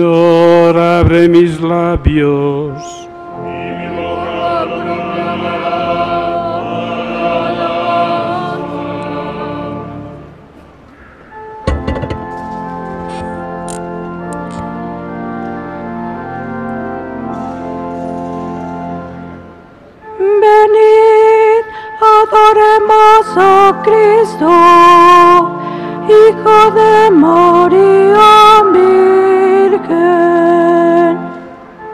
Señor, abre mis labios. Venid, adoremos a Cristo, Hijo de María Virgen.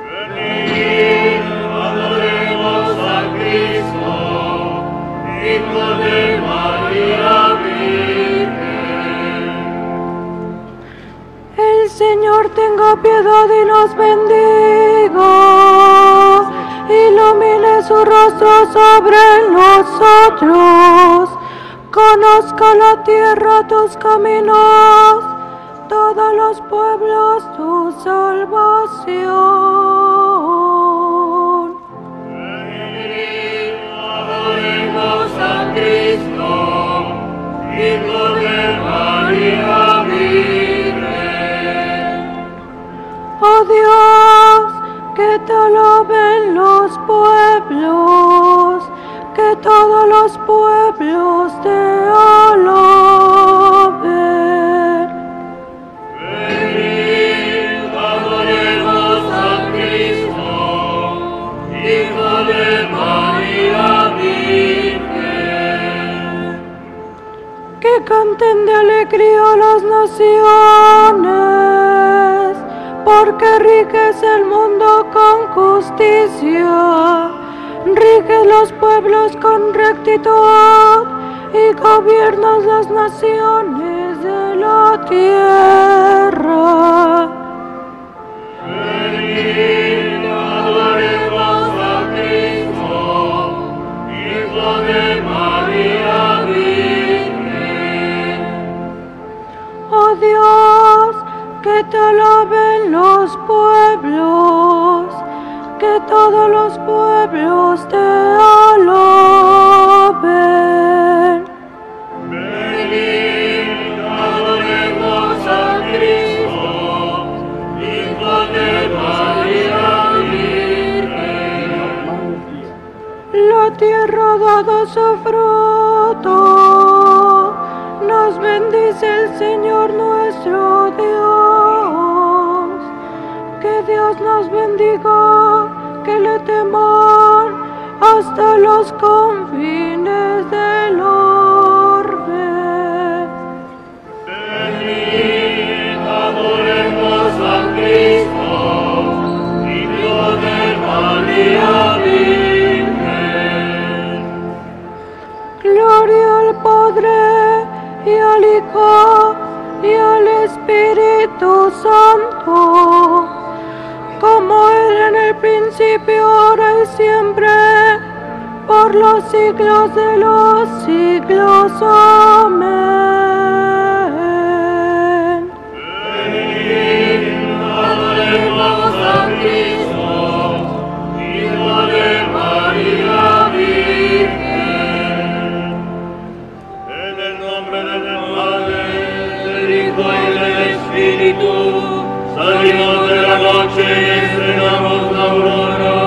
Venid, adoremos a Cristo, Hijo de María Virgen. El Señor tenga piedad y nos bendiga. Ilumine su rostro sobre nosotros, conozca la tierra tus caminos, todos los pueblos tu salvación. Venid, adoremos a Cristo, Hijo de María Virgen. Oh Dios, que te alaben los pueblos te alaben. Venid, adoremos a Cristo, Hijo de María Virgen. Que canten de alegría las naciones, porque riges el mundo con justicia. Rige los pueblos con rectitud y gobiernas las naciones de la tierra. Venid, adoremos a Cristo, Hijo de María Virgen. Oh Dios, que te alaben los pueblos, que todos los pueblos te alaben. Venid, adoremos a Cristo, Hijo de María Virgen. La tierra ha dado su fruto, nos bendice el Señor nuestro Dios. Que Dios nos bendiga, que le teman hasta los confines del orbe. Venid, adoremos a Cristo, Hijo de María Virgen. Gloria al Padre, y al Hijo, y al Espíritu Santo, como era en el principio, ahora y siempre, por los siglos de los siglos. Amén. Venid, adoremos a Cristo, Hijo de María Virgen. En el nombre del Padre, del Hijo y del Espíritu. Salimos de la noche y estrenamos la aurora,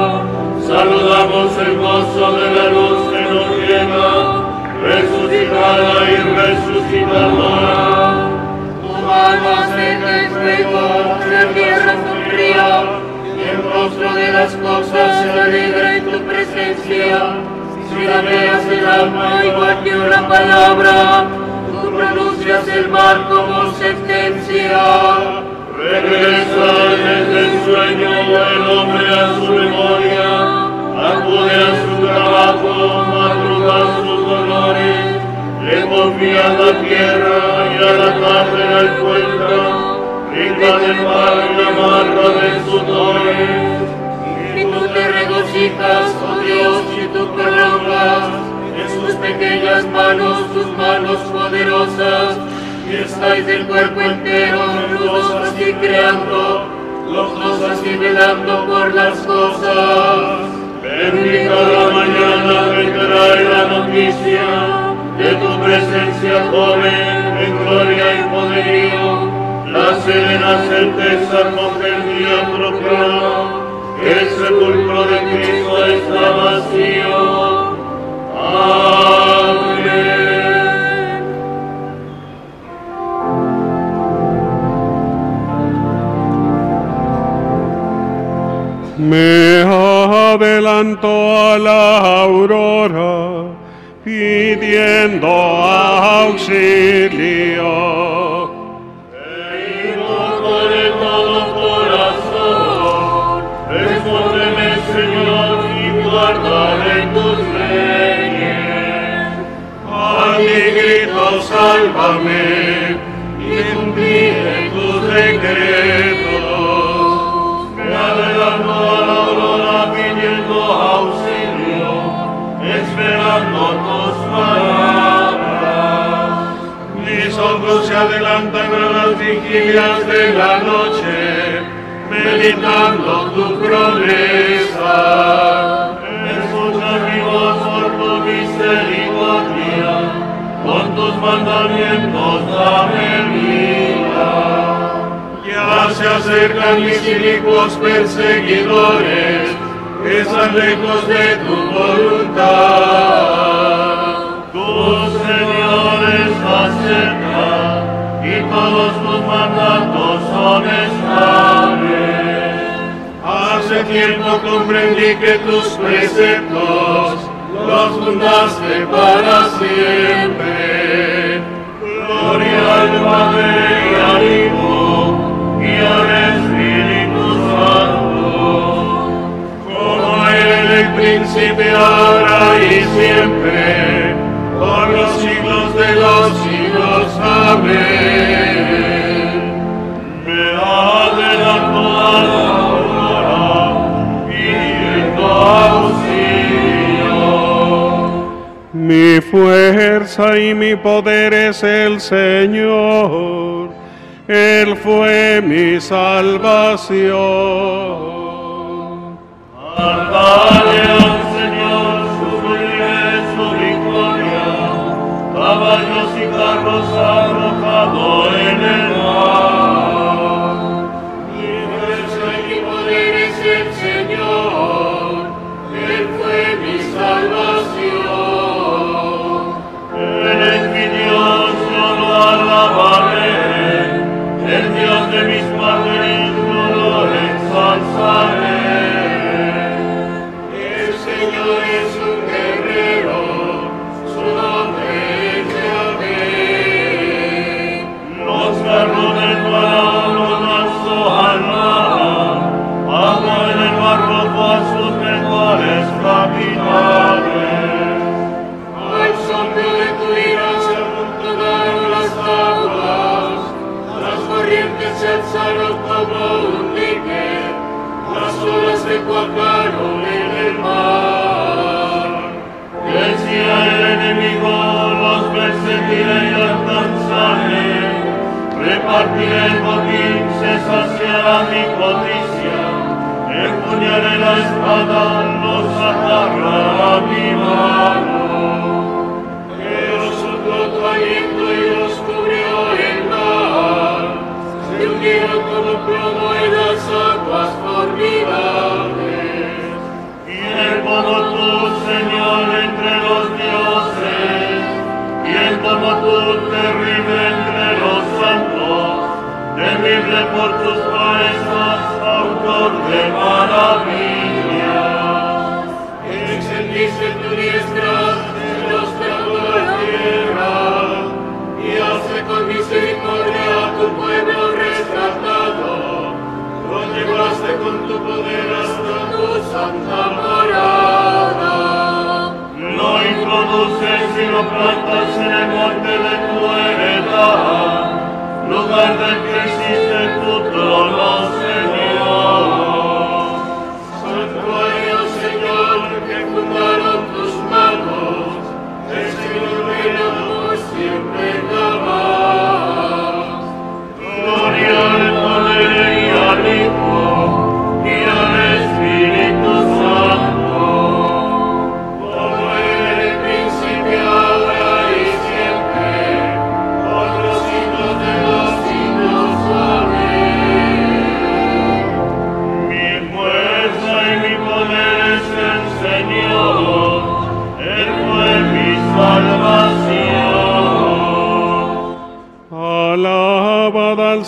saludamos el gozo de la luz que nos lleva, resucitada y resucitadora. Tu mano seca el fuego, la tierra sombría, y el rostro de las cosas se alegra en tu presencia. Si lameas el alma igual que una palabra, tú pronuncias el mar como sentencia. Regresa desde el sueño el hombre a su memoria, acude a su trabajo, madruga sus dolores, le confía la tierra y a la tarde la encuentra, rica del mar y amarga de sus dolores. Si tú te regocijas, oh Dios, si tú prolongas en sus pequeñas manos, sus manos poderosas, y estáis del cuerpo entero, los dos así creando, los dos así velando por las cosas. Bendita la mañana que trae la noticia de tu presencia joven en gloria y poderío. la serena certeza con que el día proclamó que el sepulcro de Cristo está vacío. Amén. Me adelanto a la aurora, pidiendo auxilio. Te invoco de todo corazón, respóndeme, Señor, y guardaré tus leyes. A mi grito, sálvame, y cumpliré tus decretos. Se adelantan a las vigilias de la noche, meditando tu promesa. Escucha mi voz por tu misericordia, con tus mandamientos dame vida. Ya se acercan mis inicuos perseguidores, que están lejos de tu voluntad. Tu Señor está cerca, todos tus mandatos son estables. Hace tiempo comprendí que tus preceptos los fundaste para siempre. Gloria al Padre y al Hijo y al Espíritu Santo, como era en el principio, ahora y siempre, por los siglos de los siglos. Amén. Mi fuerza y mi poder es el Señor, Él fue mi salvación. Alabale al Señor, su gloria es su victoria, caballos y carros arrojado en el mar. Mi fuerza y mi poder es el Señor, Él fue mi salvación.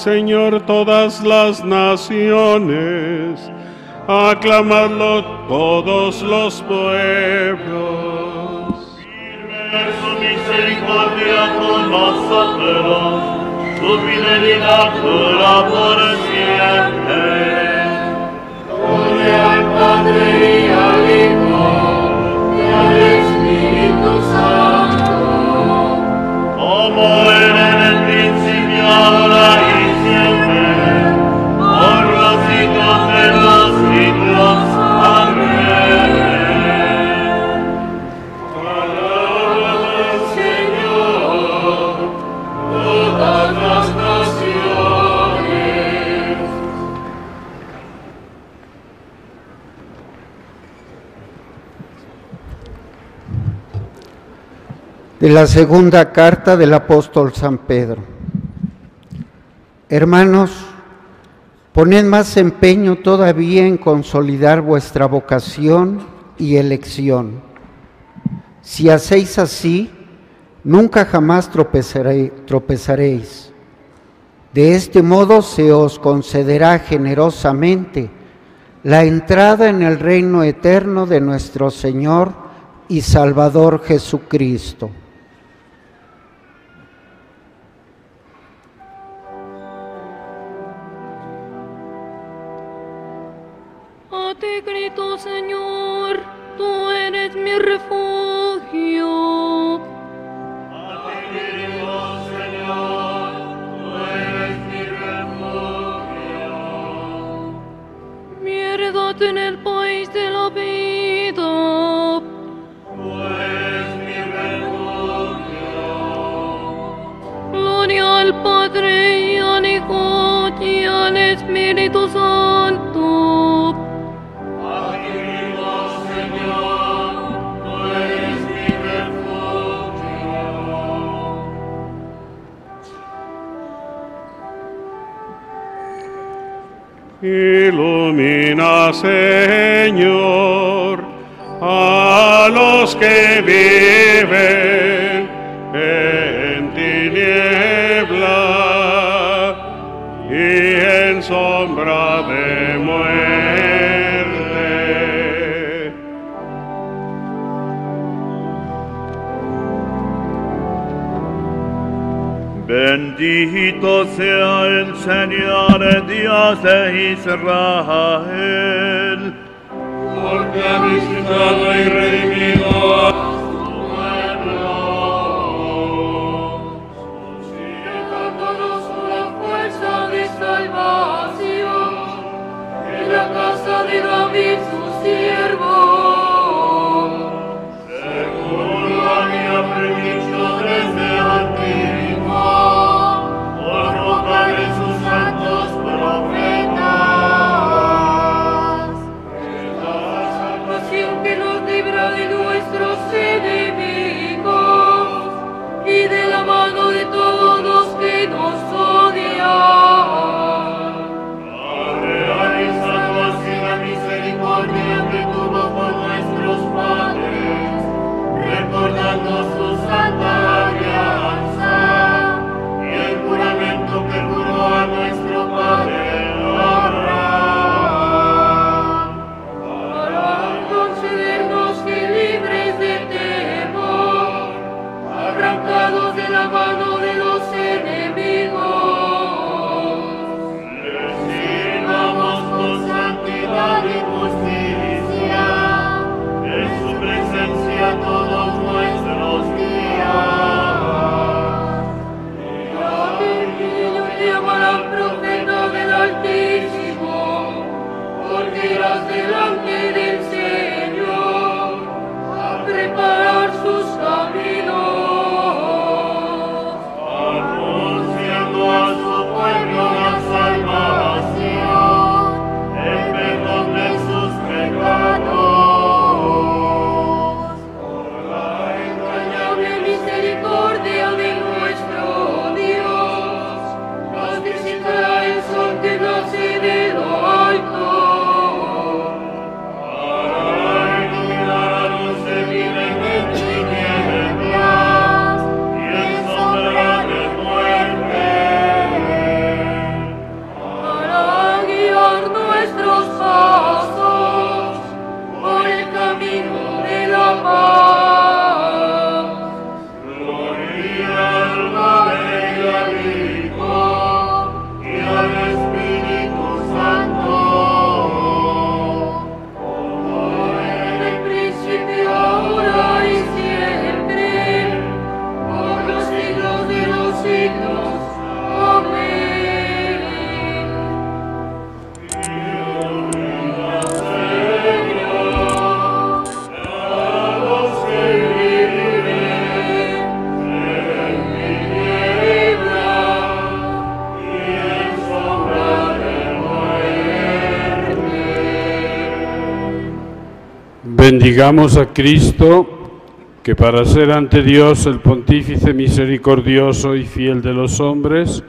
Señor todas las naciones, aclamadlo todos los pueblos. Firme su misericordia con nosotros, su fidelidad dura por siempre. Gloria al Padre y al Hijo y al Espíritu Santo, como era en el principio, ahora y siempre, por los siglos de los siglos. Amén. Palabra del Señor, todas las naciones. De la segunda carta del apóstol San Pedro. Hermanos, poned más empeño todavía en consolidar vuestra vocación y elección. Si hacéis así, nunca jamás tropezaréis. De este modo se os concederá generosamente la entrada en el reino eterno de nuestro Señor y Salvador Jesucristo. A ti grito, Señor, tú eres mi refugio. A ti grito, Señor, tú eres mi refugio. Mi heredad en el país de la vida. Tú eres mi refugio. Gloria al Padre y al Hijo y al Espíritu Santo. Ilumina, Señor, a los que viven en tiniebla y en sombra de muerte. Bendito sea el Señor Dios de Israel, porque ha visitado y redimido a su pueblo, suscitándonos una fuerza de salvación en la casa de David su siervo, según lo había predicho desde antiguo. Bendigamos a Cristo, que para ser ante Dios el Pontífice misericordioso y fiel de los hombres,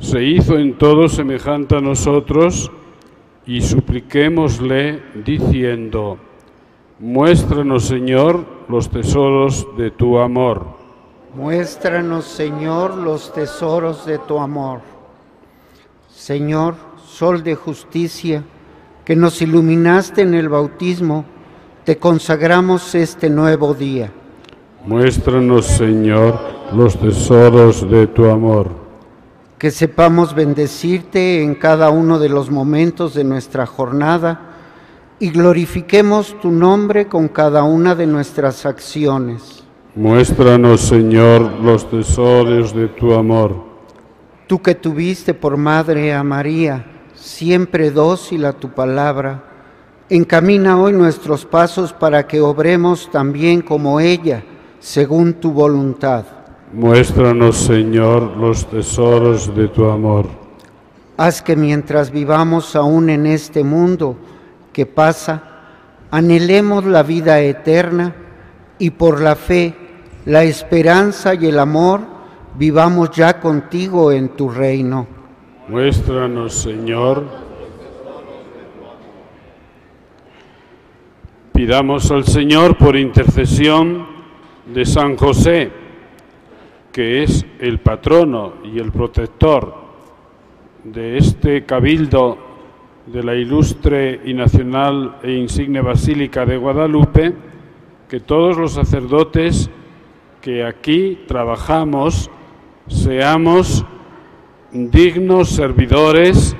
se hizo en todo semejante a nosotros, y supliquémosle diciendo: muéstranos, Señor, los tesoros de tu amor. Muéstranos, Señor, los tesoros de tu amor. Señor, sol de justicia, que nos iluminaste en el bautismo, te consagramos este nuevo día. Muéstranos, Señor, los tesoros de tu amor. Que sepamos bendecirte en cada uno de los momentos de nuestra jornada y glorifiquemos tu nombre con cada una de nuestras acciones. Muéstranos, Señor, los tesoros de tu amor. Tú que tuviste por madre a María, siempre dócil a tu palabra, encamina hoy nuestros pasos para que obremos también como ella, según tu voluntad. Muéstranos, Señor, los tesoros de tu amor. Haz que mientras vivamos aún en este mundo que pasa, anhelemos la vida eterna y por la fe, la esperanza y el amor, vivamos ya contigo en tu reino. Muéstranos, Señor. Pidamos al Señor por intercesión de San José, que es el patrono y el protector de este cabildo de la ilustre y nacional e insigne Basílica de Guadalupe, que todos los sacerdotes que aquí trabajamos seamos dignos servidores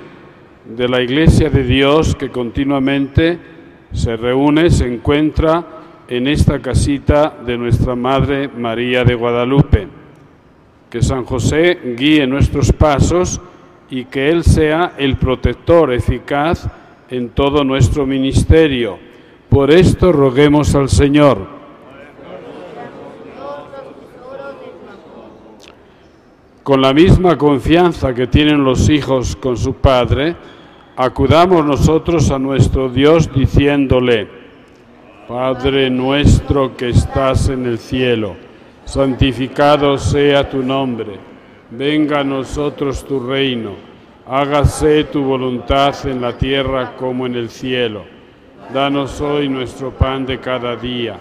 de la Iglesia de Dios, que continuamente se reúne, se encuentra en esta casita de nuestra Madre María de Guadalupe. Que San José guíe nuestros pasos y que Él sea el protector eficaz en todo nuestro ministerio. Por esto roguemos al Señor. Con la misma confianza que tienen los hijos con su Padre, acudamos nosotros a nuestro Dios diciéndole: Padre nuestro que estás en el cielo, santificado sea tu nombre. Venga a nosotros tu reino, hágase tu voluntad en la tierra como en el cielo. Danos hoy nuestro pan de cada día.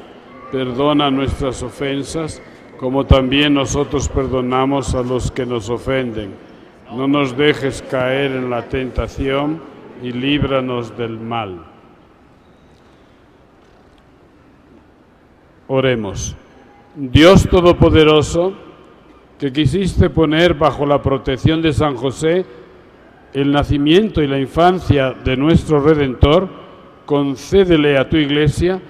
Perdona nuestras ofensas, como también nosotros perdonamos a los que nos ofenden. No nos dejes caer en la tentación y líbranos del mal. Oremos. Dios Todopoderoso, que quisiste poner bajo la protección de San José el nacimiento y la infancia de nuestro Redentor, concédele a tu Iglesia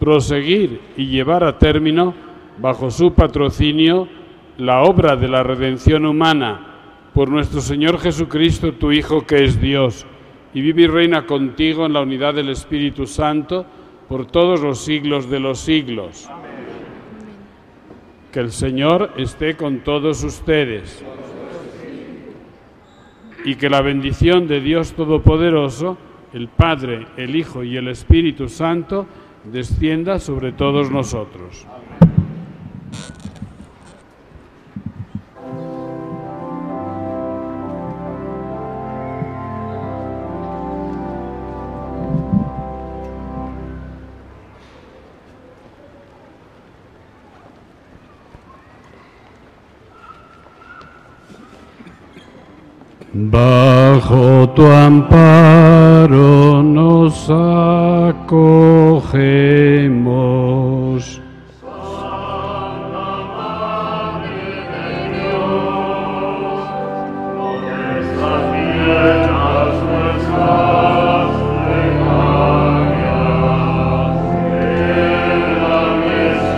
proseguir y llevar a término, bajo su patrocinio, la obra de la redención humana, por nuestro Señor Jesucristo, tu Hijo, que es Dios, y vive y reina contigo en la unidad del Espíritu Santo por todos los siglos de los siglos. Amén. Que el Señor esté con todos ustedes y que la bendición de Dios Todopoderoso, el Padre, el Hijo y el Espíritu Santo, descienda sobre todos nosotros. Bajo tu amparo nos acogemos, Santa Madre de Dios, donde llenas nuestras plegarias de la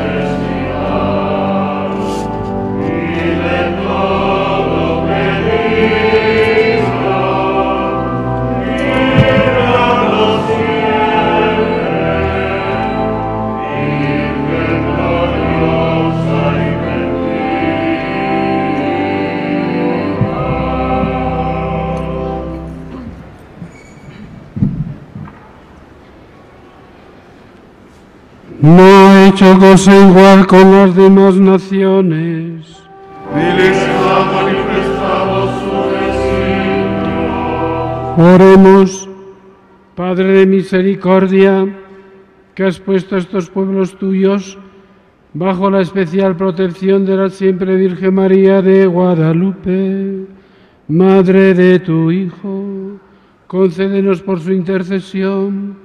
necesidad y de todo peligro. Amen. no ha hecho cosa igual con las demás naciones. Oremos, Padre de misericordia, que has puesto a estos pueblos tuyos bajo la especial protección de la siempre Virgen María de Guadalupe, Madre de tu Hijo, concédenos por su intercesión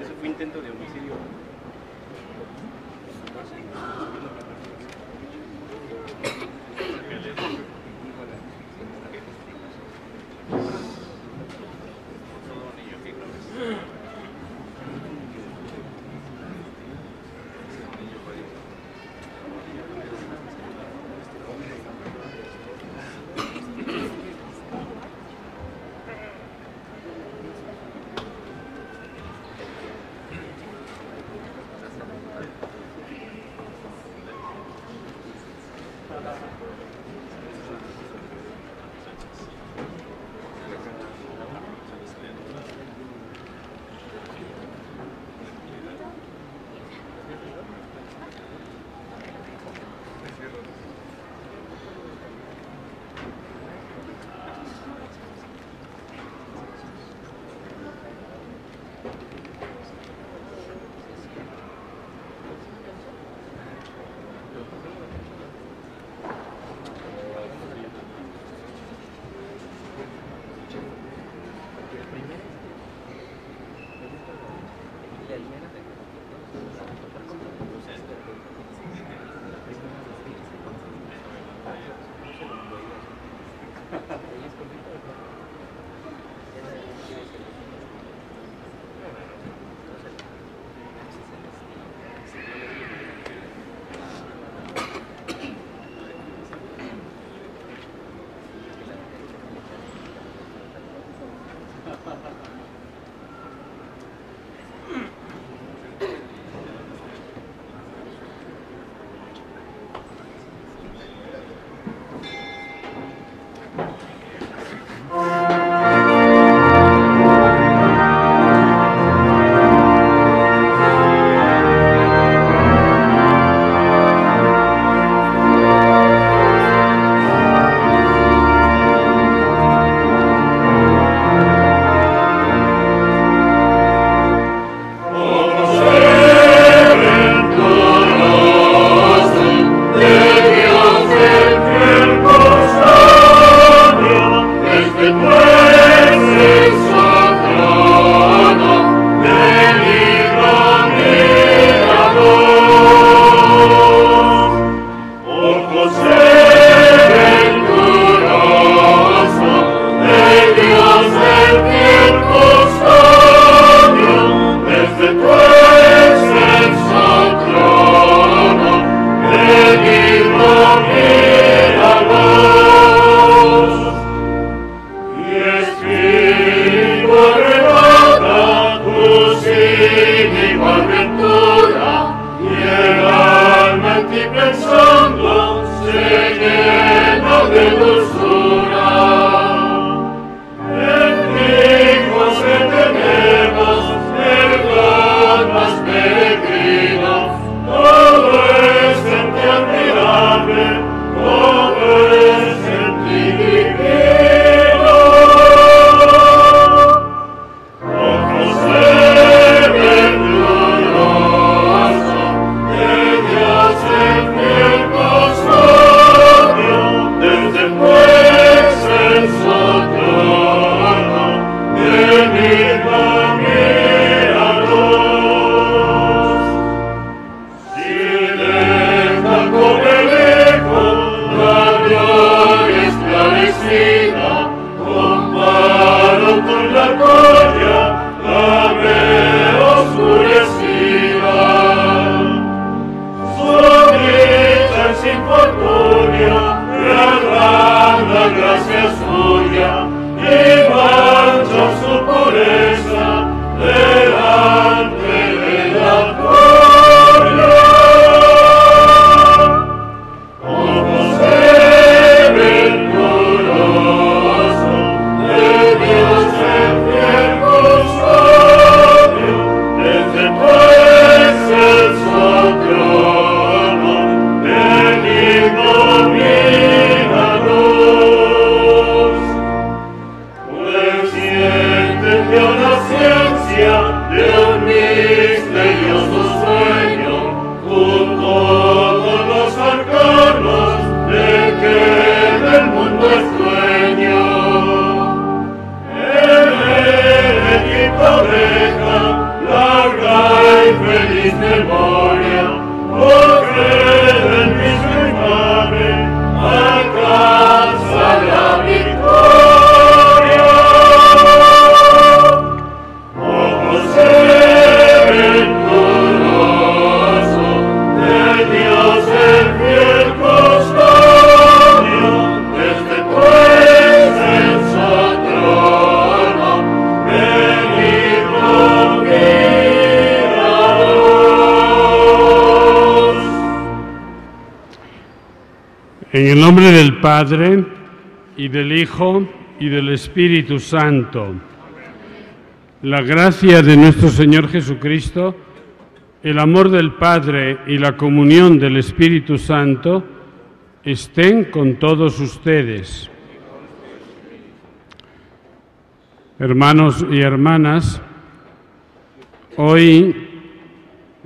Eso fue intento de homicidio. En el nombre del Padre, y del Hijo, y del Espíritu Santo. La gracia de nuestro Señor Jesucristo, el amor del Padre y la comunión del Espíritu Santo estén con todos ustedes. Hermanos y hermanas, hoy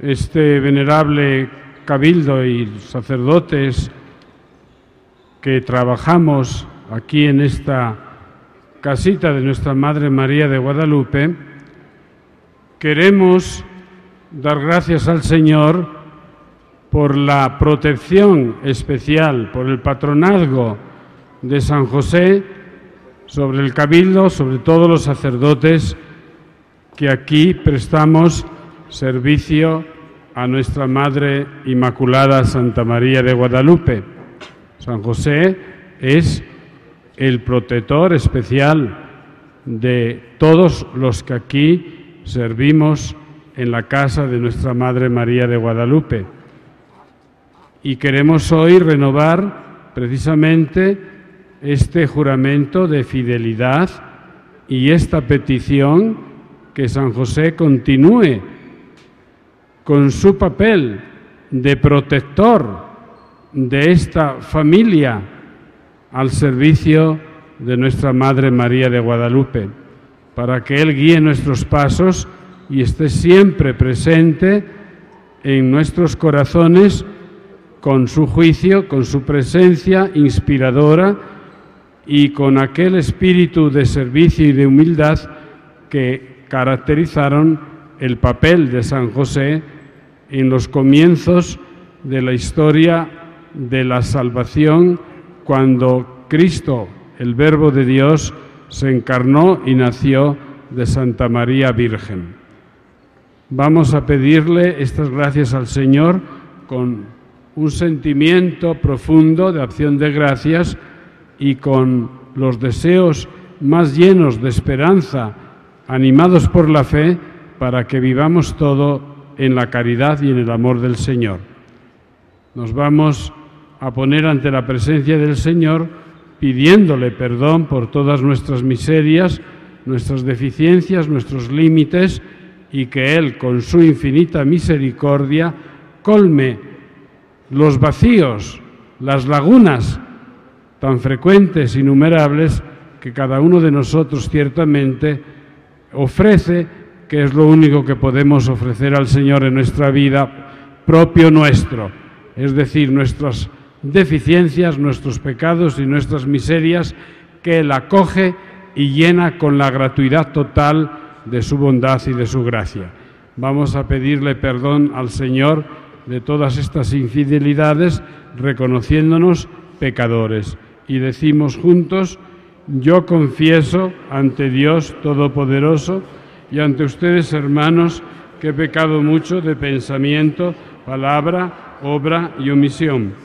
este venerable cabildo y sacerdotes que trabajamos aquí en esta casita de nuestra Madre María de Guadalupe, queremos dar gracias al Señor por la protección especial, por el patronazgo de San José sobre el cabildo, sobre todos los sacerdotes que aquí prestamos servicio a nuestra Madre Inmaculada Santa María de Guadalupe. San José es el protector especial de todos los que aquí servimos en la casa de nuestra Madre María de Guadalupe. Y queremos hoy renovar precisamente este juramento de fidelidad y esta petición que San José continúe con su papel de protector de esta familia al servicio de nuestra Madre María de Guadalupe, para que Él guíe nuestros pasos y esté siempre presente en nuestros corazones con su juicio, con su presencia inspiradora y con aquel espíritu de servicio y de humildad que caracterizaron el papel de San José en los comienzos de la historia de la salvación, cuando Cristo, el Verbo de Dios, se encarnó y nació de Santa María Virgen. Vamos a pedirle estas gracias al Señor con un sentimiento profundo de acción de gracias y con los deseos más llenos de esperanza, animados por la fe, para que vivamos todo en la caridad y en el amor del Señor. Nos vamos a poner ante la presencia del Señor, pidiéndole perdón por todas nuestras miserias, nuestras deficiencias, nuestros límites, y que Él, con su infinita misericordia, colme los vacíos, las lagunas tan frecuentes, innumerables, que cada uno de nosotros ciertamente ofrece, que es lo único que podemos ofrecer al Señor en nuestra vida, propio nuestro, es decir, nuestras deficiencias, nuestros pecados y nuestras miserias, que Él acoge y llena con la gratuidad total de su bondad y de su gracia. Vamos a pedirle perdón al Señor de todas estas infidelidades, reconociéndonos pecadores. Y decimos juntos: yo confieso ante Dios Todopoderoso y ante ustedes, hermanos, que he pecado mucho de pensamiento, palabra, obra y omisión.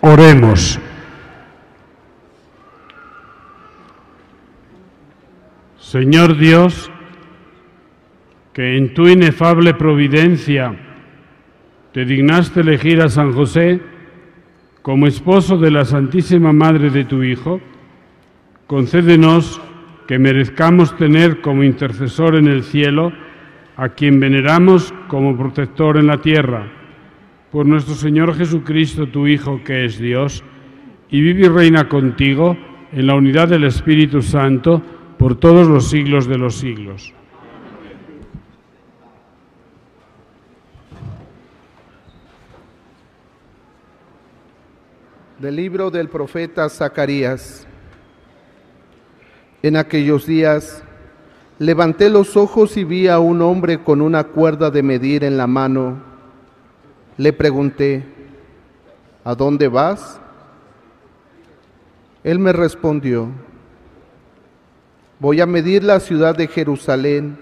Oremos. Señor Dios, que en tu inefable providencia te dignaste elegir a San José como esposo de la Santísima Madre de tu Hijo, concédenos que merezcamos tener como intercesor en el cielo a quien veneramos como protector en la tierra, por nuestro Señor Jesucristo, tu Hijo, que es Dios, y vive y reina contigo en la unidad del Espíritu Santo por todos los siglos de los siglos. Del libro del profeta Zacarías. En aquellos días, levanté los ojos y vi a un hombre con una cuerda de medir en la mano. Le pregunté, ¿a dónde vas? Él me respondió, voy a medir la ciudad de Jerusalén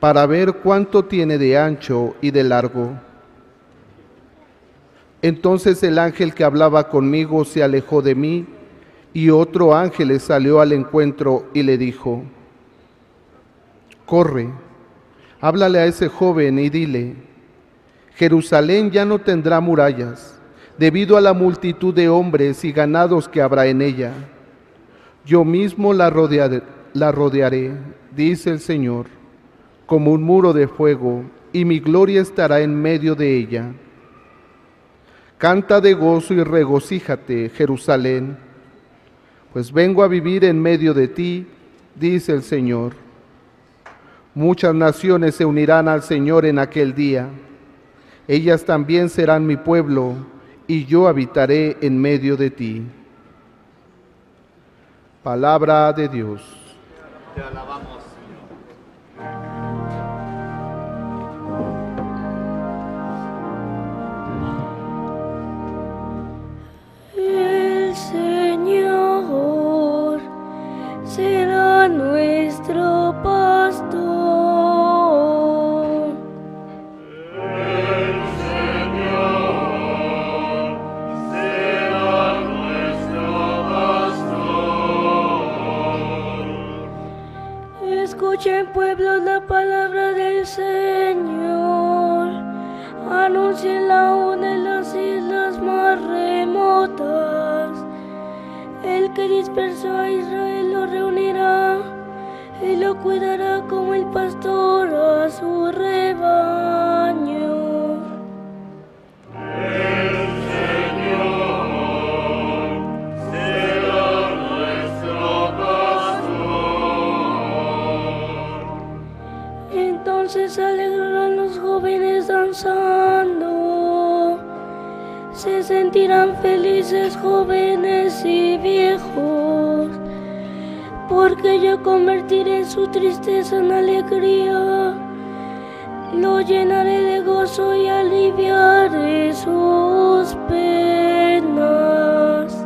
para ver cuánto tiene de ancho y de largo. Entonces el ángel que hablaba conmigo se alejó de mí, y otro ángel le salió al encuentro y le dijo, corre, háblale a ese joven y dile, Jerusalén ya no tendrá murallas, debido a la multitud de hombres y ganados que habrá en ella. Yo mismo la rodearé, dice el Señor, como un muro de fuego, y mi gloria estará en medio de ella. Canta de gozo y regocíjate, Jerusalén, pues vengo a vivir en medio de ti, dice el Señor. Muchas naciones se unirán al Señor en aquel día. Ellas también serán mi pueblo, y yo habitaré en medio de ti. Palabra de Dios. Te alabamos, Señor. Señor será nuestro pastor. El Señor será nuestro pastor. Escuchen, pueblos, la palabra del Señor. Anúncienla aún en las islas más remotas. El que dispersó a Israel lo reunirá y lo cuidará como el pastor a su rebaño. El Señor será nuestro pastor. Entonces se alegrarán los jóvenes danzando. Se sentirán felices jóvenes y viejos, porque yo convertiré su tristeza en alegría, lo llenaré de gozo y aliviaré sus penas.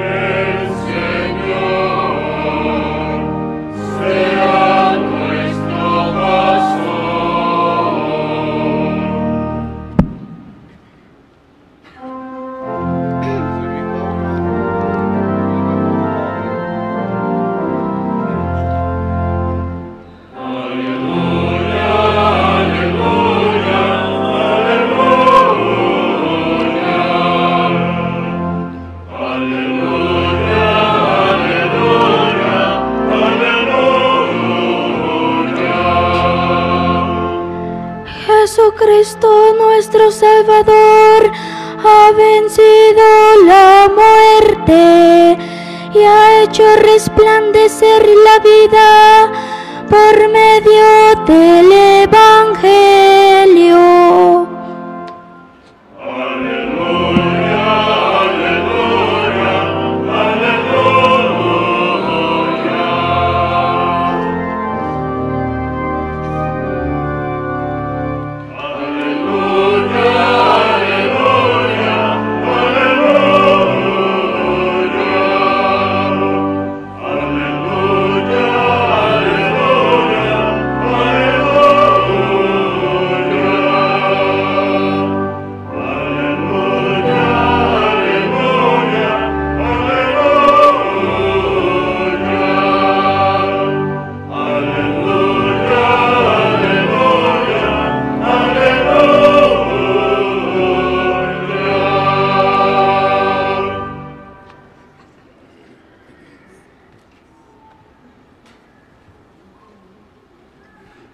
El Señor será nuestro pastor. Jesucristo nuestro Salvador ha vencido la muerte y ha hecho resplandecer la vida por medio del Evangelio.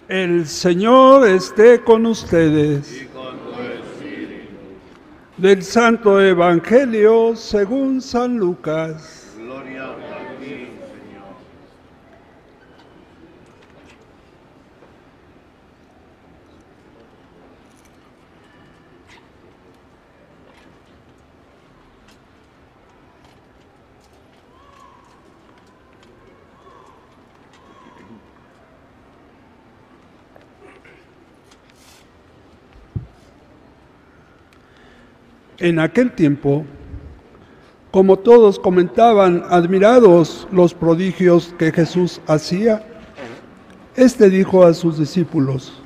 El Señor esté con ustedes. Y con tu espíritu. Del Santo Evangelio según San Lucas. Gloria a ti, Señor. En aquel tiempo, como todos comentaban admirados los prodigios que Jesús hacía, este dijo a sus discípulos: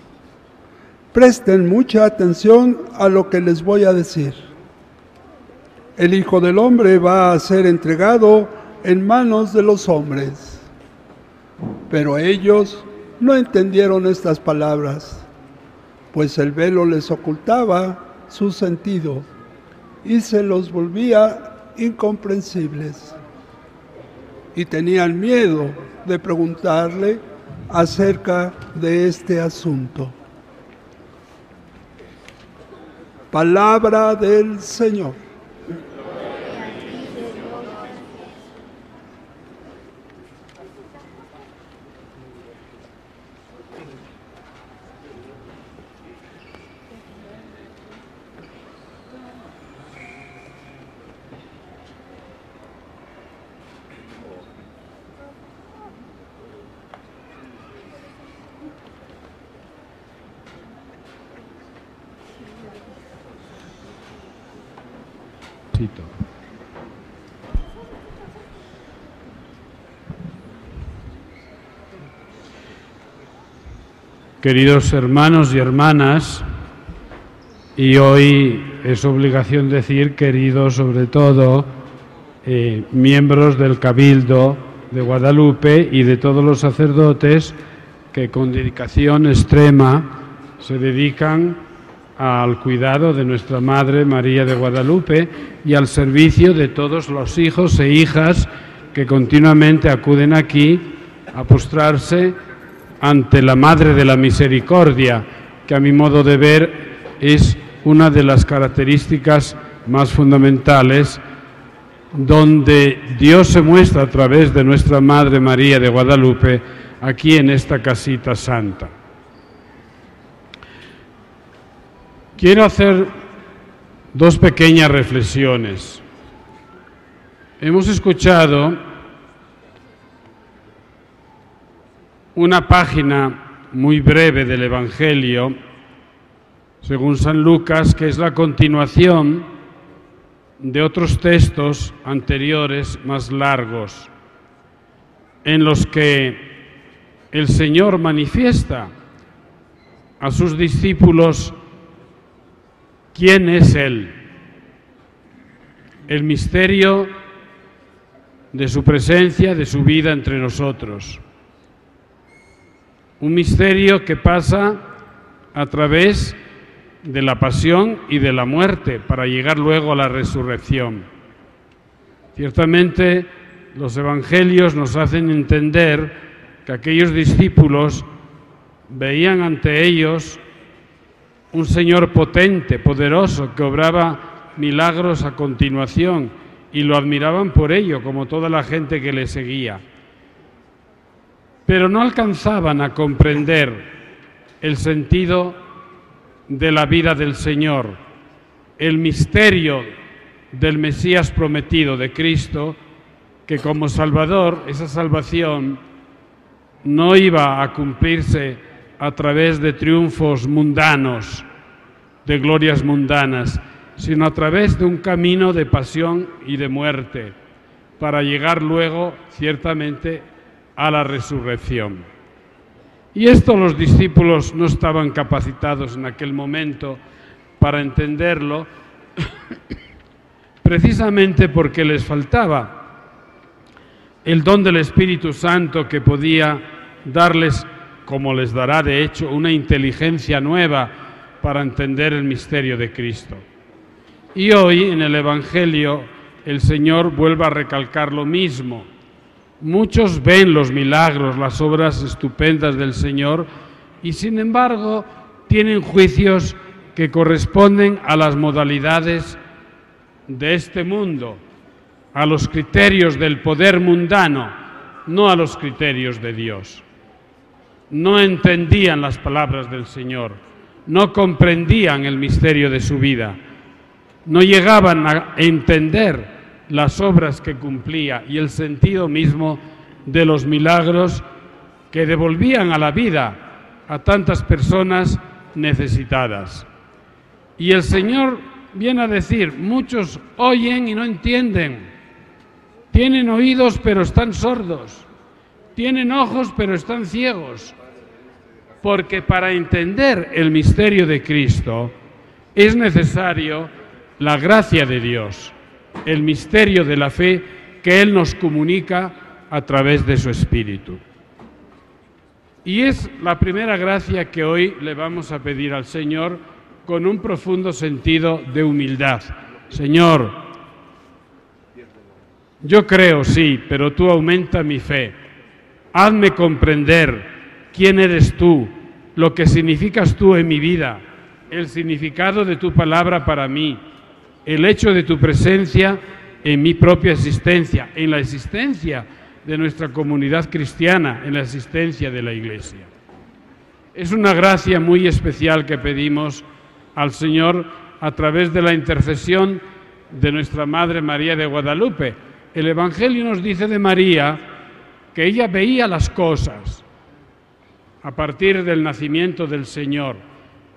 «Presten mucha atención a lo que les voy a decir. El Hijo del Hombre va a ser entregado en manos de los hombres». Pero ellos no entendieron estas palabras, pues el velo les ocultaba su sentido y se los volvía incomprensibles, y tenían miedo de preguntarle acerca de este asunto. Palabra del Señor. Queridos hermanos y hermanas, y hoy es obligación decir queridos, sobre todo, miembros del Cabildo de Guadalupe y de todos los sacerdotes que con dedicación extrema se dedican al cuidado de nuestra Madre María de Guadalupe y al servicio de todos los hijos e hijas que continuamente acuden aquí a postrarse ante la Madre de la Misericordia, que a mi modo de ver es una de las características más fundamentales, donde Dios se muestra a través de nuestra Madre María de Guadalupe, aquí en esta casita santa. Quiero hacer dos pequeñas reflexiones. Hemos escuchado una página muy breve del Evangelio, según San Lucas, que es la continuación de otros textos anteriores más largos, en los que el Señor manifiesta a sus discípulos quién es Él, el misterio de su presencia, de su vida entre nosotros. Un misterio que pasa a través de la pasión y de la muerte para llegar luego a la resurrección. Ciertamente, los evangelios nos hacen entender que aquellos discípulos veían ante ellos un Señor potente, poderoso, que obraba milagros a continuación y lo admiraban por ello, como toda la gente que le seguía. Pero no alcanzaban a comprender el sentido de la vida del Señor, el misterio del Mesías prometido, de Cristo, que como Salvador, esa salvación no iba a cumplirse a través de triunfos mundanos, de glorias mundanas, sino a través de un camino de pasión y de muerte, para llegar luego, ciertamente, a la resurrección. Y esto los discípulos no estaban capacitados en aquel momento para entenderlo, precisamente porque les faltaba el don del Espíritu Santo, que podía darles, como les dará de hecho, una inteligencia nueva para entender el misterio de Cristo. Y hoy en el Evangelio el Señor vuelve a recalcar lo mismo. Muchos ven los milagros, las obras estupendas del Señor, y sin embargo tienen juicios que corresponden a las modalidades de este mundo, a los criterios del poder mundano, no a los criterios de Dios. No entendían las palabras del Señor, no comprendían el misterio de su vida, no llegaban a entender las obras que cumplía y el sentido mismo de los milagros que devolvían a la vida a tantas personas necesitadas. Y el Señor viene a decir, muchos oyen y no entienden, tienen oídos pero están sordos, tienen ojos pero están ciegos, porque para entender el misterio de Cristo es necesario la gracia de Dios, el misterio de la fe que Él nos comunica a través de su Espíritu. Y es la primera gracia que hoy le vamos a pedir al Señor con un profundo sentido de humildad. Señor, yo creo, sí, pero tú aumenta mi fe. Hazme comprender quién eres tú, lo que significas tú en mi vida, el significado de tu palabra para mí, el hecho de tu presencia en mi propia existencia, en la existencia de nuestra comunidad cristiana, en la existencia de la Iglesia. Es una gracia muy especial que pedimos al Señor a través de la intercesión de nuestra Madre María de Guadalupe. El Evangelio nos dice de María que ella veía las cosas a partir del nacimiento del Señor,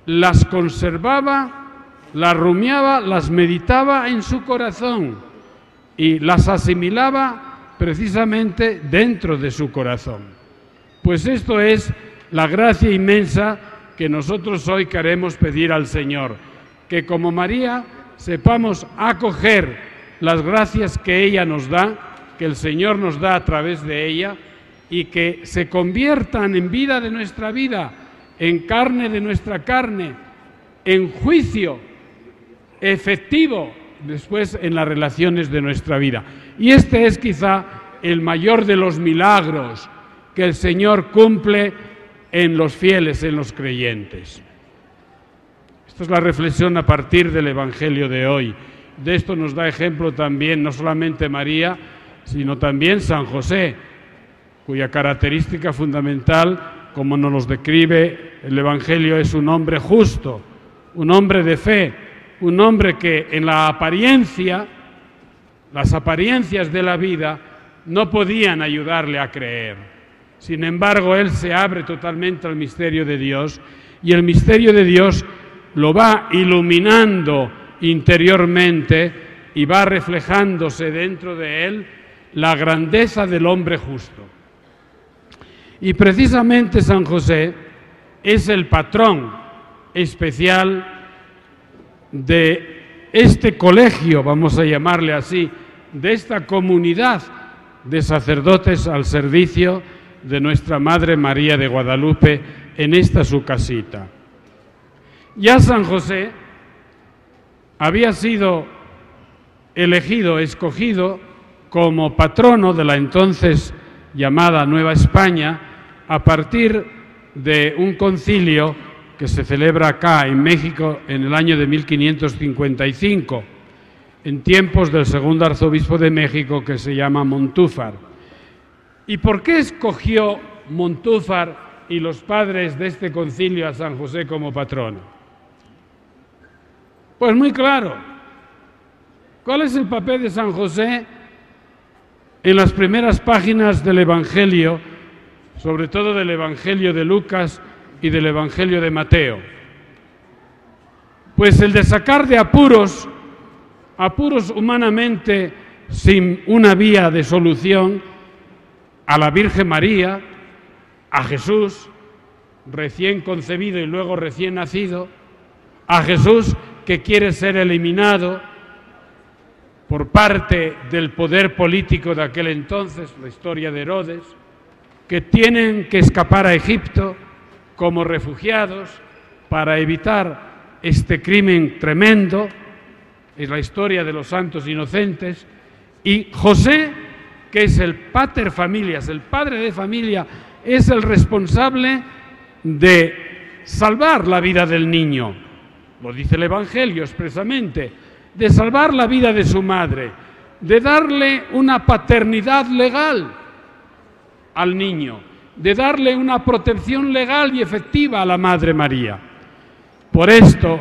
las conservaba, las rumiaba, las meditaba en su corazón y las asimilaba precisamente dentro de su corazón. Pues esto es la gracia inmensa que nosotros hoy queremos pedir al Señor, que como María sepamos acoger las gracias que ella nos da, que el Señor nos da a través de ella, y que se conviertan en vida de nuestra vida, en carne de nuestra carne, en juicio efectivo después en las relaciones de nuestra vida. Y este es quizá el mayor de los milagros que el Señor cumple en los fieles, en los creyentes. Esta es la reflexión a partir del Evangelio de hoy. De esto nos da ejemplo también no solamente María, sino también San José, cuya característica fundamental, como nos lo describe el Evangelio, es un hombre justo, un hombre de fe, un hombre que en la apariencia, las apariencias de la vida, no podían ayudarle a creer. Sin embargo, él se abre totalmente al misterio de Dios y el misterio de Dios lo va iluminando interiormente y va reflejándose dentro de él la grandeza del hombre justo. Y precisamente San José es el patrón especial de este colegio, vamos a llamarle así, de esta comunidad de sacerdotes al servicio de nuestra Madre María de Guadalupe en esta su casita. Ya San José había sido elegido, escogido como patrono de la entonces llamada Nueva España a partir de un concilio que se celebra acá en México en el año de 1555, en tiempos del segundo arzobispo de México que se llama Montúfar. ¿Y por qué escogió Montúfar y los padres de este concilio a San José como patrono? Pues muy claro. ¿Cuál es el papel de San José en las primeras páginas del Evangelio, sobre todo del Evangelio de Lucas y del Evangelio de Mateo? Pues el de sacar de apuros, apuros humanamente sin una vía de solución, a la Virgen María, a Jesús recién concebido y luego recién nacido, a Jesús que quiere ser eliminado por parte del poder político de aquel entonces, la historia de Herodes, que tienen que escapar a Egipto como refugiados para evitar este crimen tremendo, es la historia de los santos inocentes, y José, que es el pater familias, el padre de familia, es el responsable de salvar la vida del niño, lo dice el Evangelio expresamente, de salvar la vida de su madre, de darle una paternidad legal al niño, de darle una protección legal y efectiva a la Madre María. Por esto,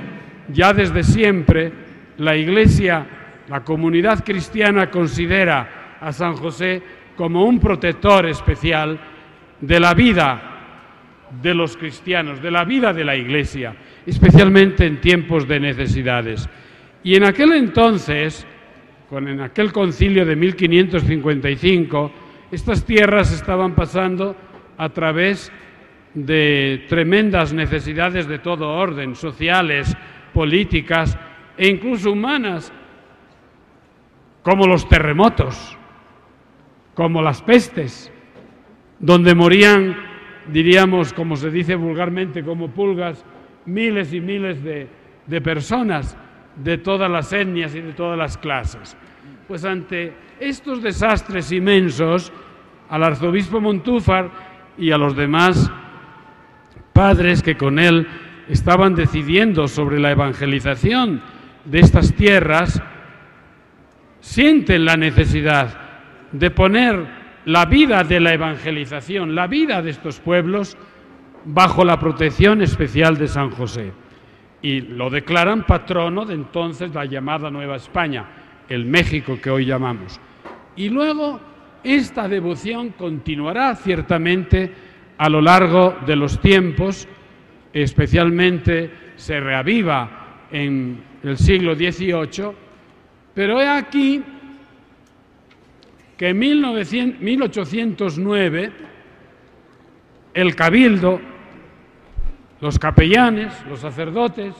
ya desde siempre, la Iglesia, la comunidad cristiana considera a San José como un protector especial de la vida de los cristianos, de la vida de la Iglesia, especialmente en tiempos de necesidades. Y en aquel entonces, en aquel concilio de 1555, estas tierras estaban pasando a través de tremendas necesidades de todo orden, sociales, políticas e incluso humanas, como los terremotos, como las pestes, donde morían, diríamos, como se dice vulgarmente, como pulgas, miles y miles de personas de todas las etnias y de todas las clases. Pues ante estos desastres inmensos, al arzobispo Montúfar y a los demás padres que con él estaban decidiendo sobre la evangelización de estas tierras, sienten la necesidad de poner la vida de la evangelización, la vida de estos pueblos, bajo la protección especial de San José. Y lo declaran patrono de entonces la llamada Nueva España, el México que hoy llamamos. Y luego esta devoción continuará ciertamente a lo largo de los tiempos, especialmente se reaviva en el siglo XVIII, pero he aquí que en 1809 el Cabildo, los capellanes, los sacerdotes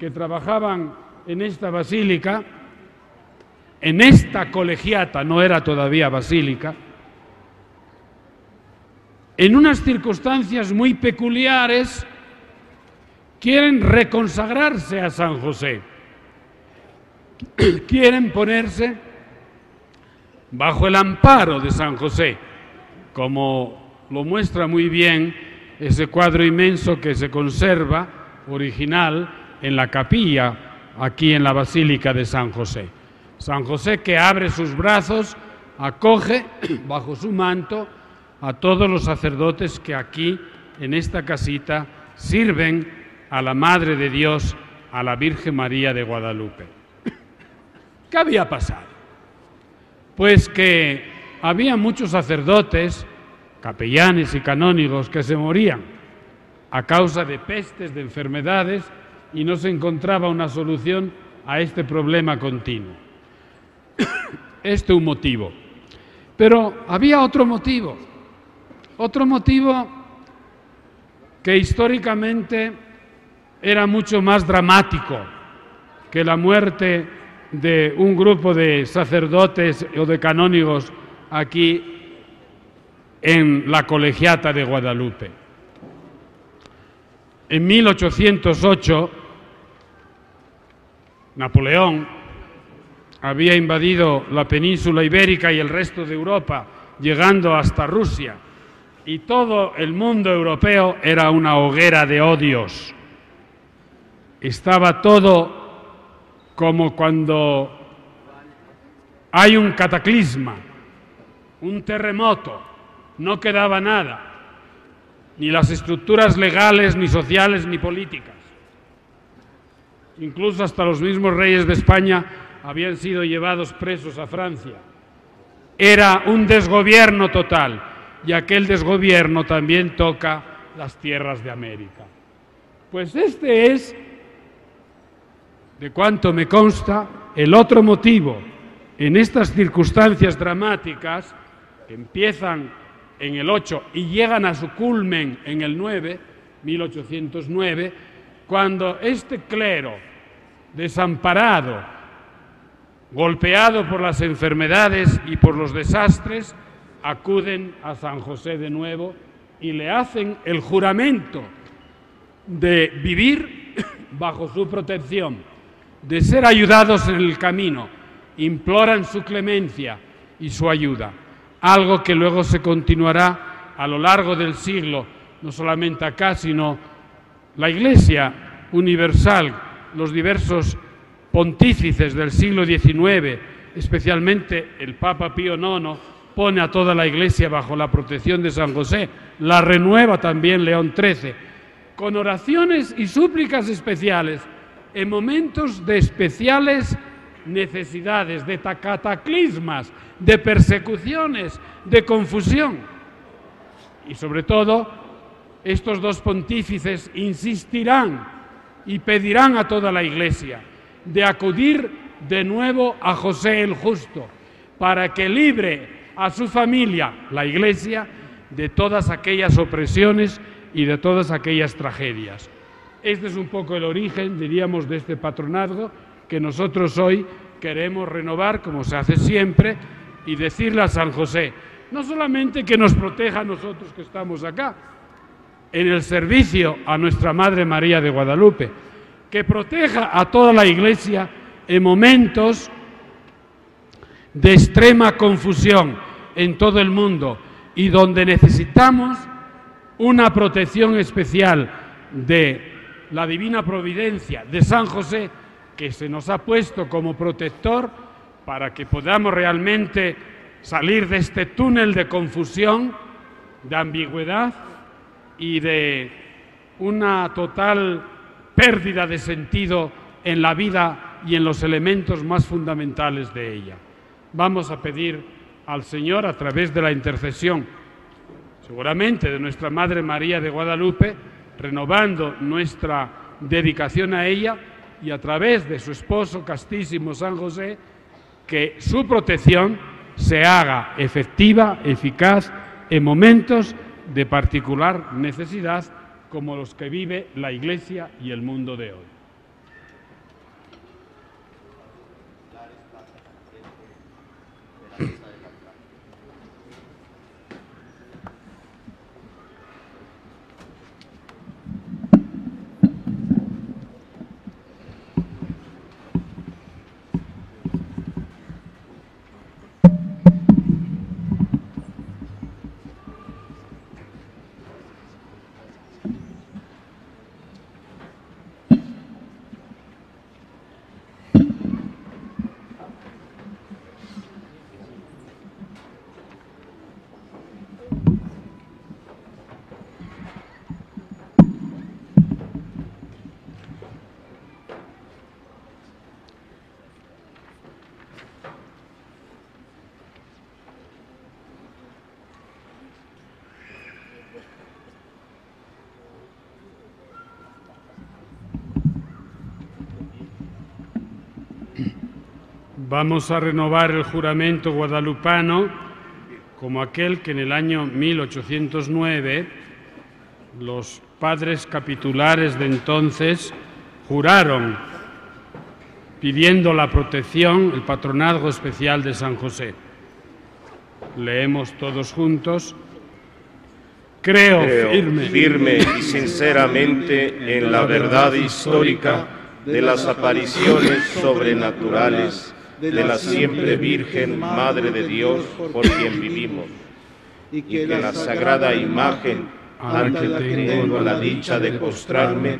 que trabajaban en esta basílica, en esta colegiata, no era todavía basílica, en unas circunstancias muy peculiares, quieren reconsagrarse a San José, quieren ponerse bajo el amparo de San José, como lo muestra muy bien ese cuadro inmenso que se conserva, original, en la capilla, aquí en la Basílica de San José. San José que abre sus brazos, acoge bajo su manto a todos los sacerdotes que aquí, en esta casita, sirven a la Madre de Dios, a la Virgen María de Guadalupe. ¿Qué había pasado? Pues que había muchos sacerdotes, capellanes y canónigos que se morían a causa de pestes, de enfermedades, y no se encontraba una solución a este problema continuo. Este es un motivo. Pero había otro motivo que históricamente era mucho más dramático que la muerte de un grupo de sacerdotes o de canónigos aquí en la colegiata de Guadalupe. En 1808, Napoleón había invadido la península ibérica y el resto de Europa, llegando hasta Rusia, y todo el mundo europeo era una hoguera de odios. Estaba todo como cuando hay un cataclisma, un terremoto. No quedaba nada, ni las estructuras legales, ni sociales, ni políticas. Incluso hasta los mismos reyes de España habían sido llevados presos a Francia. Era un desgobierno total, y aquel desgobierno también toca las tierras de América. Pues este es, de cuanto me consta, el otro motivo, en estas circunstancias dramáticas, que empiezan en el 8 y llegan a su culmen en el 9, 1809, cuando este clero desamparado, golpeado por las enfermedades y por los desastres, acuden a San José de nuevo y le hacen el juramento de vivir bajo su protección, de ser ayudados en el camino, imploran su clemencia y su ayuda. Algo que luego se continuará a lo largo del siglo no solamente acá, sino la Iglesia universal, los diversos pontífices del siglo XIX, especialmente el Papa Pío IX, pone a toda la Iglesia bajo la protección de San José, la renueva también León XIII, con oraciones y súplicas especiales en momentos de especiales necesidades, de cataclismas, de persecuciones, de confusión. Y sobre todo, estos dos pontífices insistirán y pedirán a toda la Iglesia de acudir de nuevo a José el Justo, para que libre a su familia, la Iglesia, de todas aquellas opresiones y de todas aquellas tragedias. Este es un poco el origen, diríamos, de este patronazgo que nosotros hoy queremos renovar, como se hace siempre, y decirle a San José, no solamente que nos proteja a nosotros que estamos acá, en el servicio a nuestra Madre María de Guadalupe, que proteja a toda la Iglesia en momentos de extrema confusión en todo el mundo y donde necesitamos una protección especial de la Divina Providencia, de San José, que se nos ha puesto como protector para que podamos realmente salir de este túnel de confusión, de ambigüedad y de una total pérdida de sentido en la vida y en los elementos más fundamentales de ella. Vamos a pedir al Señor, a través de la intercesión, seguramente de nuestra Madre María de Guadalupe, renovando nuestra dedicación a ella y a través de su esposo castísimo San José, que su protección se haga efectiva, eficaz, en momentos de particular necesidad, como los que vive la Iglesia y el mundo de hoy. Vamos a renovar el juramento guadalupano como aquel que en el año 1809 los padres capitulares de entonces juraron pidiendo la protección, el patronazgo especial de San José. Leemos todos juntos. Creo firme y sinceramente en la verdad histórica de las apariciones sobrenaturales de la siempre Virgen, Madre de Dios, por quien vivimos, y que la sagrada imagen, ante la que tengo la dicha de postrarme,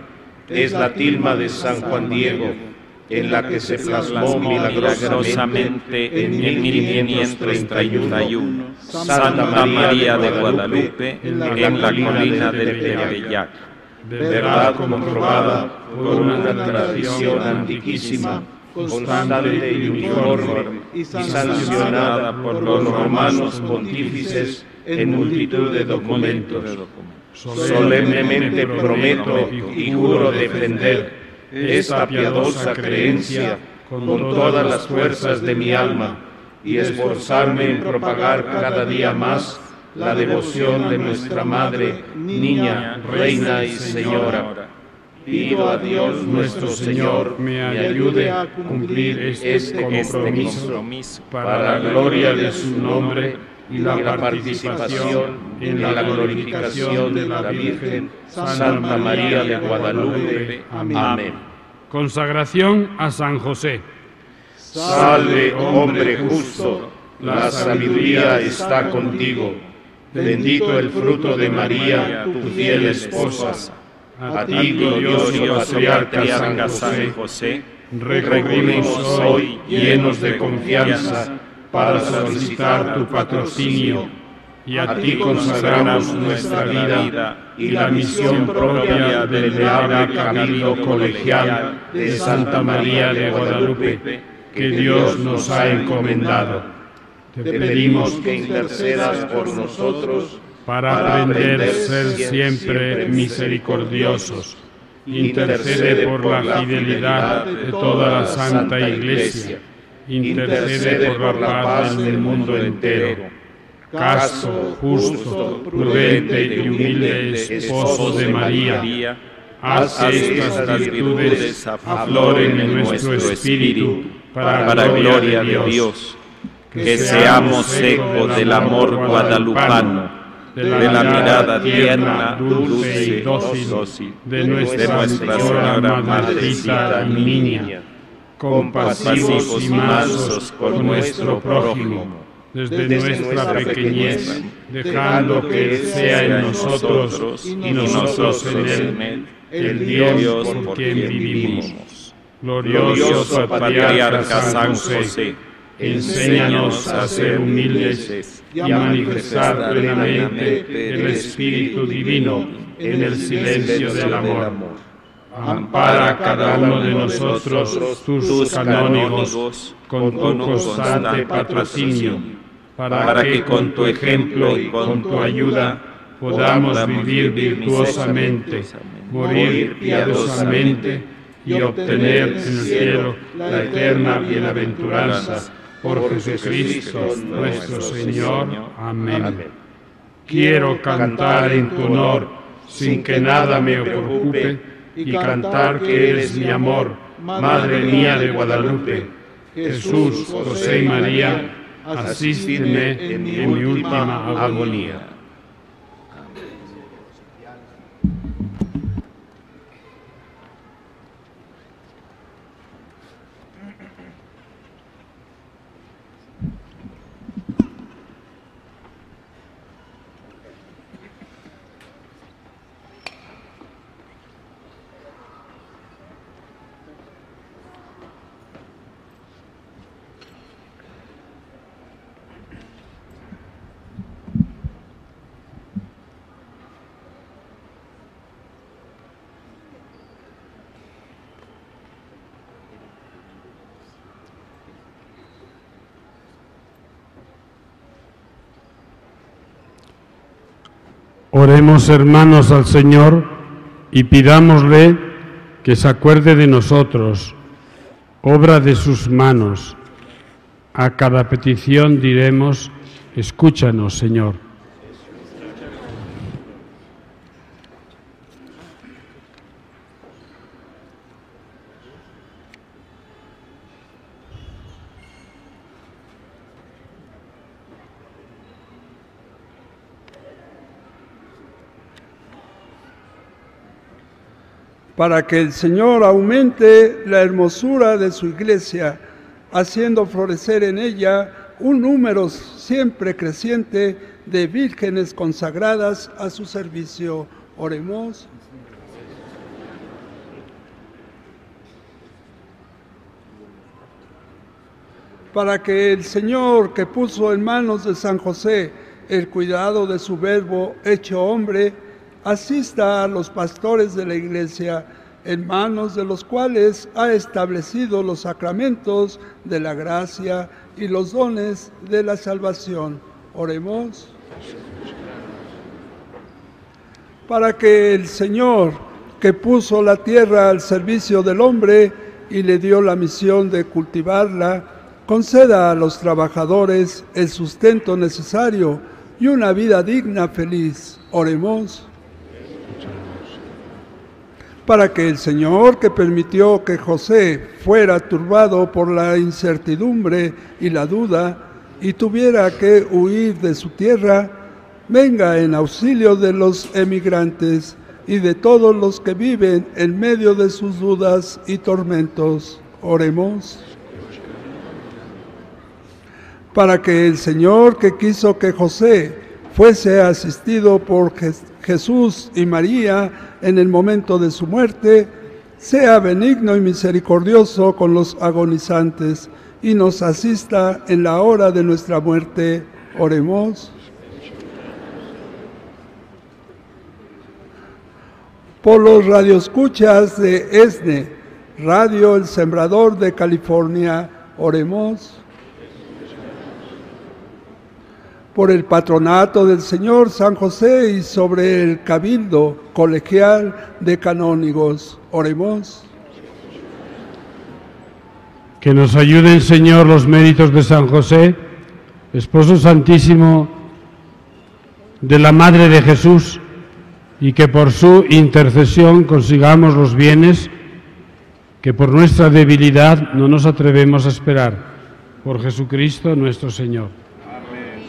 es la tilma de San Juan Diego, en la que se plasmó milagrosamente en 1531 Santa María de Guadalupe, en la colina de Tepeyac, verdad comprobada por una tradición antiquísima, constante y uniforme, y sancionada por los romanos pontífices en multitud de documentos. Solemnemente prometo y juro defender esta piadosa creencia con todas las fuerzas de mi alma y esforzarme en propagar cada día más la devoción de nuestra Madre, Niña, Reina y Señora. Pido a Dios nuestro Señor me ayude a cumplir este compromiso para la gloria de su nombre y la participación en la glorificación de la Virgen Santa María de Guadalupe. Amén. Consagración a San José. Salve, hombre justo, la sabiduría está contigo. Bendito el fruto de María, tu fiel esposa. A ti, glorioso patriarca San José, recurrimos hoy llenos de confianza para solicitar tu patrocinio, y a ti consagramos nuestra vida y la misión propia del Venerable Cabildo Colegial de Santa María de Guadalupe, que Dios nos ha encomendado. Te pedimos que intercedas por nosotros para aprender a ser siempre misericordiosos. Intercede por la fidelidad de toda la Santa Iglesia. Intercede por la paz del mundo entero. Casto, justo, prudente y humilde esposo de María, haz que estas virtudes afloren en nuestro espíritu para la gloria de Dios. Que seamos ecos del amor guadalupano, de la mirada tierna, dulce y dócil de nuestra Señora Madrecita y Niña, compasivos y mansos con nuestro prójimo, desde nuestra pequeñez, dejando que sea en nosotros y nosotros en él el Dios por quien vivimos. Glorioso patriarca San José, enséñanos a ser humildes y a manifestar plenamente el Espíritu Divino en el silencio del amor. Ampara a cada uno de nosotros, tus canónigos, con tu constante patrocinio, para que con tu ejemplo y con tu ayuda podamos vivir virtuosamente, morir piadosamente y obtener en el cielo la eterna bienaventuranza. Por Jesucristo nuestro Señor. Amén. Quiero cantar en tu honor, sin que nada me preocupe, y cantar que eres mi amor, Madre mía de Guadalupe. Jesús, José y María, asísteme en mi última agonía. Oremos, hermanos, al Señor y pidámosle que se acuerde de nosotros, obra de sus manos. A cada petición diremos: escúchanos, Señor. Para que el Señor aumente la hermosura de su iglesia, haciendo florecer en ella un número siempre creciente de vírgenes consagradas a su servicio. Oremos. Para que el Señor, que puso en manos de San José el cuidado de su verbo hecho hombre, asista a los pastores de la Iglesia, en manos de los cuales ha establecido los sacramentos de la gracia y los dones de la salvación. Oremos. Para que el Señor, que puso la tierra al servicio del hombre y le dio la misión de cultivarla, conceda a los trabajadores el sustento necesario y una vida digna, feliz. Oremos. Para que el Señor, que permitió que José fuera turbado por la incertidumbre y la duda y tuviera que huir de su tierra, venga en auxilio de los emigrantes y de todos los que viven en medio de sus dudas y tormentos. Oremos. Para que el Señor, que quiso que José fuese asistido por Jesús y María en el momento de su muerte, sea benigno y misericordioso con los agonizantes y nos asista en la hora de nuestra muerte. Oremos. Por los radioescuchas de ESNE, Radio El Sembrador de California, oremos. Por el patronato del Señor San José y sobre el Cabildo Colegial de Canónigos, oremos. Que nos ayuden, Señor, los méritos de San José, esposo santísimo de la Madre de Jesús, y que por su intercesión consigamos los bienes que por nuestra debilidad no nos atrevemos a esperar. Por Jesucristo nuestro Señor. Amén.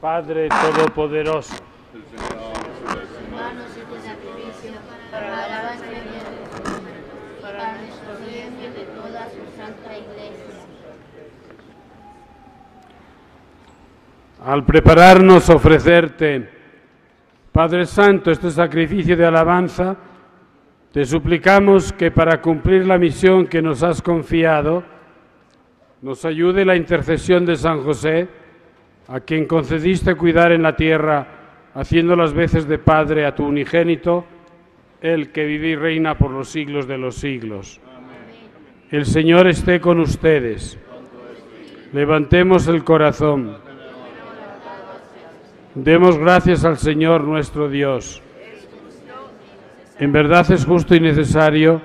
Padre Todopoderoso, hermanos, este sacrificio para la alabanza y el para nuestro bien y de toda su santa iglesia. Al prepararnos a ofrecerte, Padre Santo, este sacrificio de alabanza, te suplicamos que para cumplir la misión que nos has confiado, nos ayude la intercesión de San José, a quien concediste cuidar en la tierra, haciendo las veces de Padre a tu unigénito, el que vive y reina por los siglos de los siglos. Amén. El Señor esté con ustedes. Levantemos el corazón. Demos gracias al Señor nuestro Dios. En verdad es justo y necesario,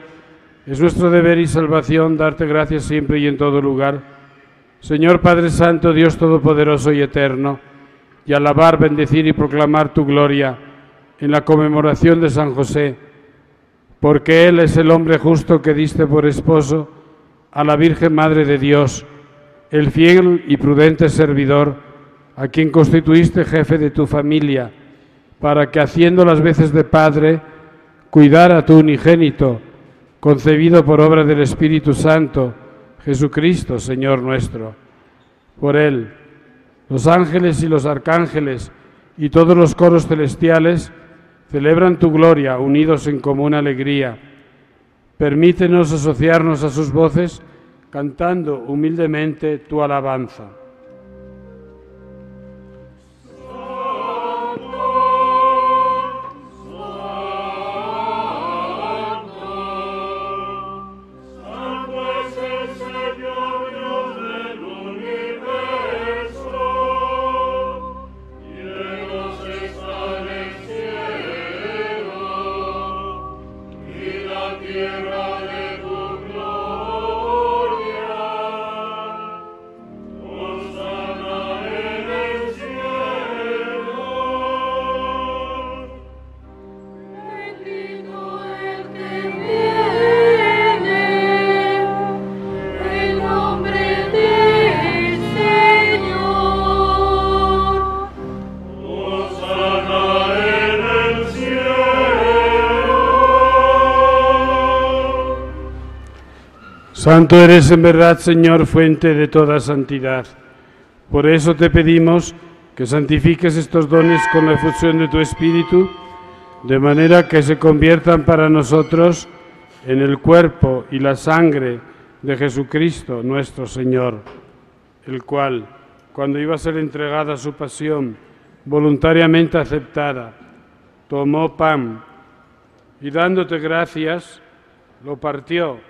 es nuestro deber y salvación darte gracias siempre y en todo lugar, Señor Padre Santo, Dios Todopoderoso y Eterno, y alabar, bendecir y proclamar tu gloria en la conmemoración de San José, porque Él es el hombre justo que diste por esposo a la Virgen Madre de Dios, el fiel y prudente servidor, a quien constituiste jefe de tu familia, para que haciendo las veces de Padre, cuidara a tu unigénito, concebido por obra del Espíritu Santo, Jesucristo, Señor nuestro. Por Él, los ángeles y los arcángeles y todos los coros celestiales celebran tu gloria, unidos en común alegría. Permítenos asociarnos a sus voces, cantando humildemente tu alabanza. Santo eres en verdad, Señor, fuente de toda santidad. Por eso te pedimos que santifiques estos dones con la efusión de tu Espíritu, de manera que se conviertan para nosotros en el cuerpo y la sangre de Jesucristo nuestro Señor, el cual, cuando iba a ser entregada su pasión voluntariamente aceptada, tomó pan y dándote gracias, lo partió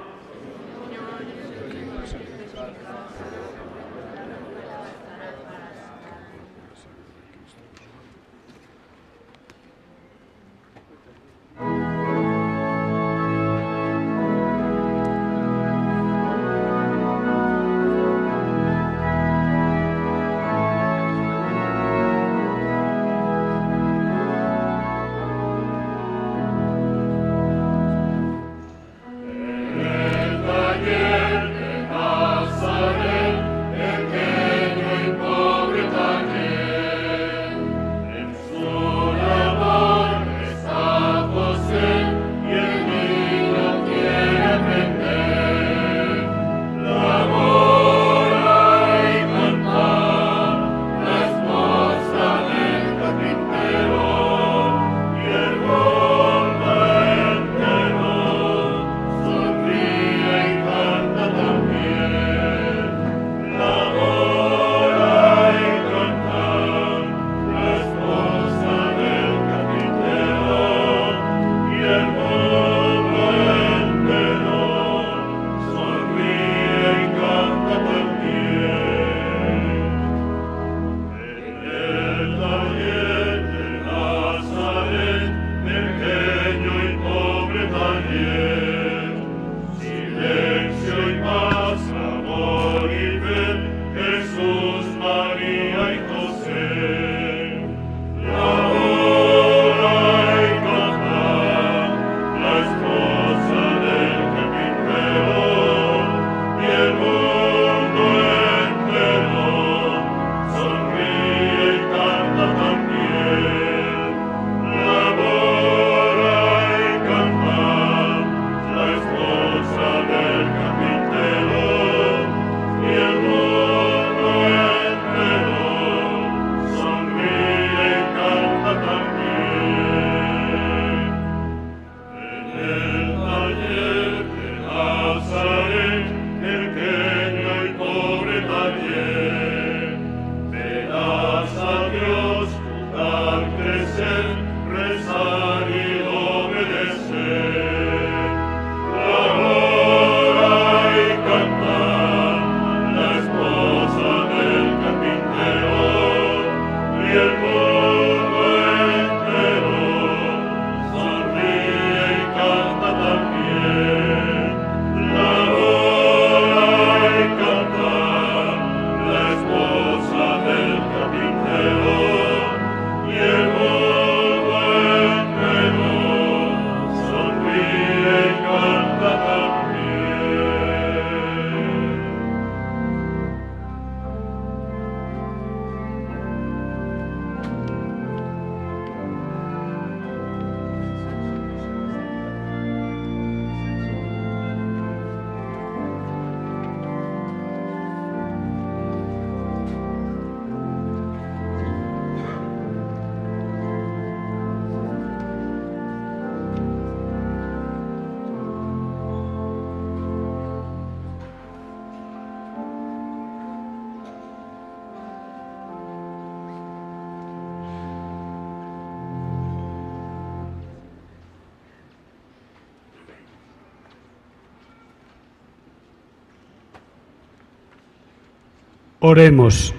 Oremos.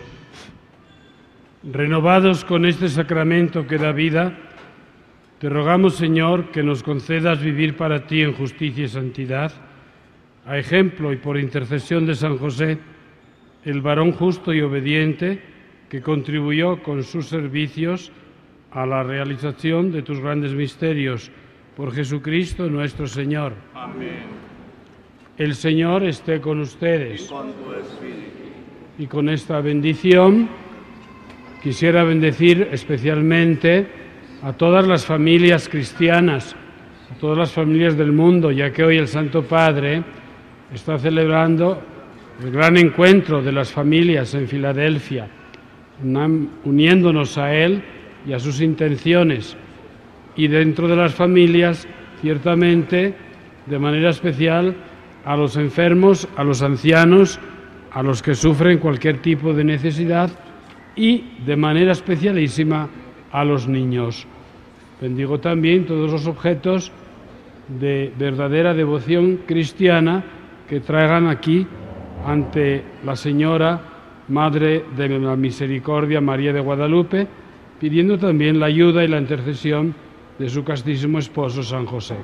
Renovados con este sacramento que da vida, te rogamos, Señor, que nos concedas vivir para ti en justicia y santidad, a ejemplo y por intercesión de San José, el varón justo y obediente que contribuyó con sus servicios a la realización de tus grandes misterios, por Jesucristo nuestro Señor. Amén. El Señor esté con ustedes. Y con tu espíritu. Y con esta bendición quisiera bendecir especialmente a todas las familias cristianas, a todas las familias del mundo, ya que hoy el Santo Padre está celebrando el gran encuentro de las familias en Filadelfia, uniéndonos a él y a sus intenciones. Y dentro de las familias, ciertamente, de manera especial, a los enfermos, a los ancianos, a los que sufren cualquier tipo de necesidad y, de manera especialísima, a los niños. Bendigo también todos los objetos de verdadera devoción cristiana que traigan aquí ante la Señora, Madre de la Misericordia, María de Guadalupe, pidiendo también la ayuda y la intercesión de su castísimo esposo, San José.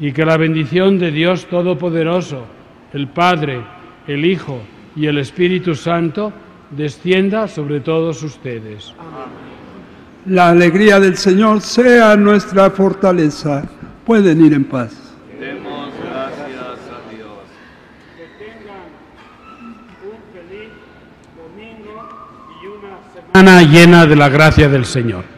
Y que la bendición de Dios Todopoderoso, el Padre, el Hijo y el Espíritu Santo, descienda sobre todos ustedes. La alegría del Señor sea nuestra fortaleza. Pueden ir en paz. Demos gracias a Dios. Que tengan un feliz domingo y una semana llena de la gracia del Señor.